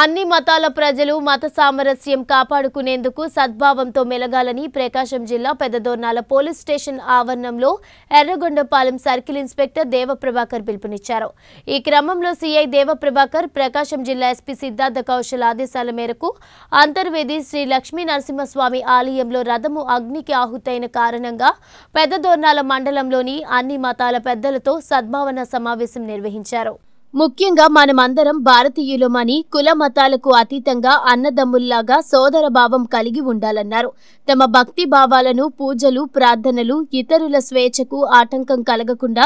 అన్ని మతాల ప్రజలు మత సామరస్యం కాపాడుకునేందుకు సద్భావంతో మెలగాలని ప్రకాశం జిల్లా పెద్దదొర్నాల పోలీస్ స్టేషన్ ఆవరణంలో ఎర్రగొండపాలెం సర్కిల్ ఇన్స్పెక్టర్ దేవప్రభాకర్ పిలుపునిచ్చారు। ఈ క్రమంలో సీఐ దేవప్రభాకర్ ప్రకాశం జిల్లా ఎస్పీ సిద్ధార్థ కౌశల్ ఆదేశాల మేరకు అంతర్వేది శ్రీ లక్ష్మీ నరసింహస్వామి ఆలయంలో రథము అగ్నికి ఆహుతైన కారణంగా పెద్దదొర్నాల మండలంలోని అన్ని మతాల పెద్దలతో సద్భావన సమావేశం నిర్వహించారు। ముఖ్యంగా మనమందరం భారతీయులమని కుల మతాలకు అతీతంగా అన్నదమ్ముల్లాగా సోదర భావం కలిగి ఉండాలన్నారు। తమ భక్తి భావాలను పూజలు ప్రార్థనలు ఇతరుల స్వేచ్ఛకు ఆటంకం కలగకుండా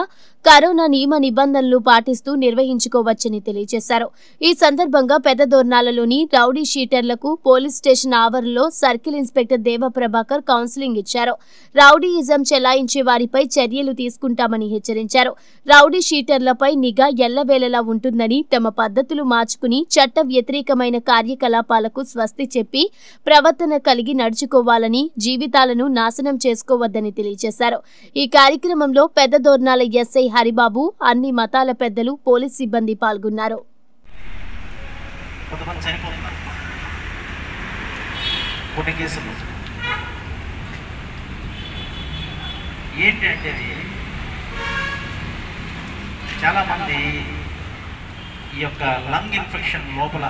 కరోనా నియమ నిబంధనలు పాటిస్తూ నిర్వహించుకోవచ్చని తెలియజేశారు। ఈ సందర్భంగా పెద్దదొర్నాలలోని రౌడీ షీటర్లకు పోలీస్ స్టేషన్ ఆవరణలో సర్కిల్ ఇన్స్పెక్టర్ దేవప్రభాకర్ కౌన్సిలింగ్ ఇచ్చారు। రౌడీయిజం చెలాయించే వారిపై చర్యలు తీసుకుంటామని హెచ్చరించారు। రౌడీ షీటర్లపై నిఘా ఎల్లవేళ ఉంటుందని తమ పద్ధతులు మార్చుకుని చట్ట వ్యతిరేకమైన కార్యకలాపాలకు స్వస్తి చెప్పి ప్రవర్తన కలిగి నడుచుకోవాలని జీవితాలను నాశనం చేసుకోవద్దని తెలియజేశారు। ఈ కార్యక్రమంలో పెద్దదొర్నాల ఎస్ఐ హరిబాబు అన్ని మతాల పెద్దలు పోలీస్ సిబ్బంది పాల్గొన్నారు। చాలా మంది ఈ యొక్క లంగ్ ఇన్ఫెక్షన్ లోపల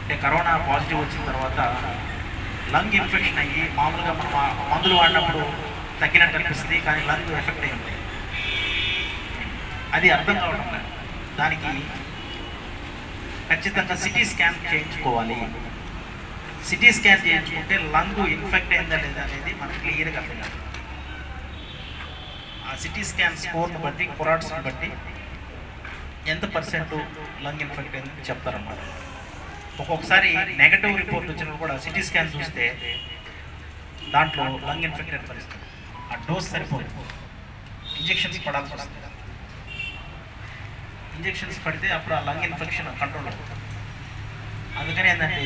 అంటే కరోనా పాజిటివ్ వచ్చిన తర్వాత లంగ్ ఇన్ఫెక్షన్ అయ్యి మామూలుగా మనం మందులు వాడినప్పుడు తగ్గినట్టు అనిపిస్తుంది, కానీ లంగ్ ఎఫెక్ట్ అయి ఉంటాయి, అది అర్థం కావడం లేదు। దానికి ఖచ్చితంగా సిటీ స్కాన్ చేయించుకోవాలి। సిటీ స్కాన్ చేయించుకుంటే లంగ్ ఇన్ఫెక్ట్ అయిందా లేదా అనేది మనకు క్లియర్గా అర్థం కాదు। ఆ సిటీ స్కాన్ స్కోర్ని బట్టి కొరాట్స్ని బట్టి ఎంత పర్సెంట్ లంగ్ ఇన్ఫెక్ట్ అయిందని చెప్తారన్నమాట। ఒక్కొక్కసారి నెగటివ్ రిపోర్ట్ వచ్చినప్పుడు కూడా సిటీ స్కాన్ చూస్తే దాంట్లో లంగ్ ఇన్ఫెక్ట్ అని పరిస్థితి, ఆ డోస్ సరిపోదు, ఇంజెక్షన్స్ పడాల్సి వస్తుంది। ఇంజెక్షన్స్ పడితే అప్పుడు ఆ లంగ్ ఇన్ఫెక్షన్ కంట్రోల్ అవుతుంది। అందుకని ఏంటంటే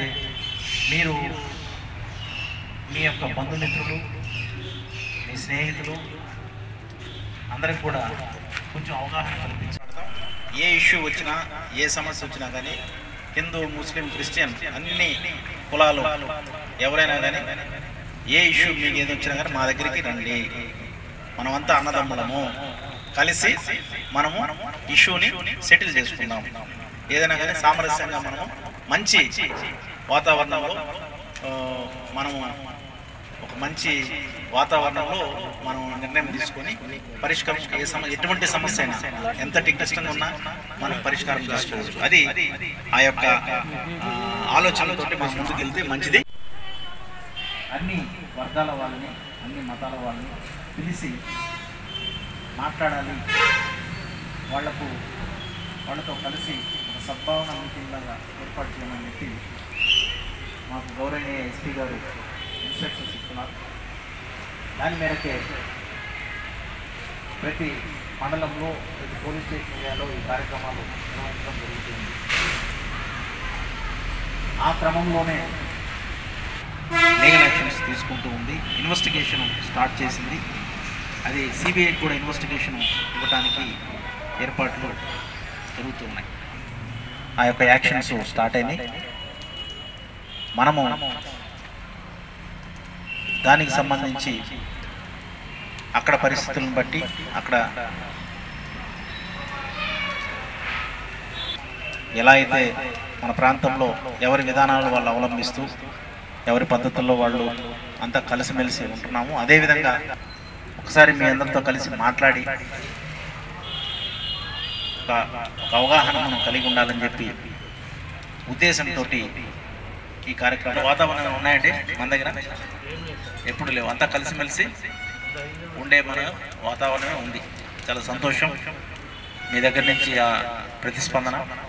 మీరు మీ యొక్క బంధుమిత్రులు మీ స్నేహితులు అందరికి కూడా కొంచెం అవగాహన కల్పించబడతాం। ఏ ఇష్యూ వచ్చినా ఏ సమస్య వచ్చినా కానీ హిందూ ముస్లిం క్రిస్టియన్ అన్ని కులాలు ఎవరైనా కానీ ఏ ఇష్యూ మీకు ఏది వచ్చినా కానీ మా దగ్గరికి రండి, మనమంతా అన్నదమ్ములము, కలిసి మనము ఇష్యూని సెటిల్ చేసుకుందాం, ఏదైనా కానీ సామరస్యంగా మనము మంచి వాతావరణంలో మనము ఒక మంచి వాతావరణంలో మనం నిర్ణయం తీసుకొని పరిష్కారం ఎటువంటి సమస్య అయినా ఎంతటి కష్టంగా ఉన్నా మనం పరిష్కారం చేసుకోవచ్చు। అది ఆ యొక్క ఆలోచనతో మనం ముందుకు వెళ్తే మంచిది। అన్ని వర్గాల వాళ్ళని అన్ని మతాల వాళ్ళని పిలిచి మాట్లాడాలి, వాళ్ళతో కలిసి ఒక సద్భావన మీటింగ్లాగా ఏర్పాటు చేయమని చెప్పి మాకు గౌరవనీయ ఎస్పీ గారు ఇన్స్ట్రక్షన్స్ ఇస్తున్నారు। దాని మేరకే ప్రతి మండలంలో ప్రతి పోలీస్ స్టేషన్ ఏరియాలో ఈ కార్యక్రమాలు నిర్వహించడం జరుగుతుంది। ఆ క్రమంలోనే లీగల్ యాక్షన్స్ తీసుకుంటూ ఉంది, ఇన్వెస్టిగేషన్ స్టార్ట్ చేసింది, అది సిబిఐ కూడా ఇన్వెస్టిగేషన్ ఇవ్వడానికి ఏర్పాట్లు జరుగుతున్నాయి। ఆ యొక్క యాక్షన్స్ స్టార్ట్ అయినాయి, మనము దానికి సంబంధించి అక్కడ పరిస్థితులను బట్టి అక్కడ ఎలా అయితే మన ప్రాంతంలో ఎవరి విధానాలు వాళ్ళు అవలంబిస్తూ ఎవరి పద్ధతుల్లో వాళ్ళు అంతా కలిసిమెలిసి ఉంటున్నాము, అదేవిధంగా ఒకసారి మీ అందరితో కలిసి మాట్లాడి ఒక అవగాహన మనం కలిగి ఉండాలని చెప్పి ఉద్దేశంతో ఈ కార్యక్రమం వాతావరణం ఉన్నాయండి మన దగ్గర ఎప్పుడు లేవు, అంతా కలిసిమెలిసి ఉండే మన వాతావరణమే ఉంది। చాలా సంతోషం మీ దగ్గర నుంచి ఆ ప్రతిస్పందన।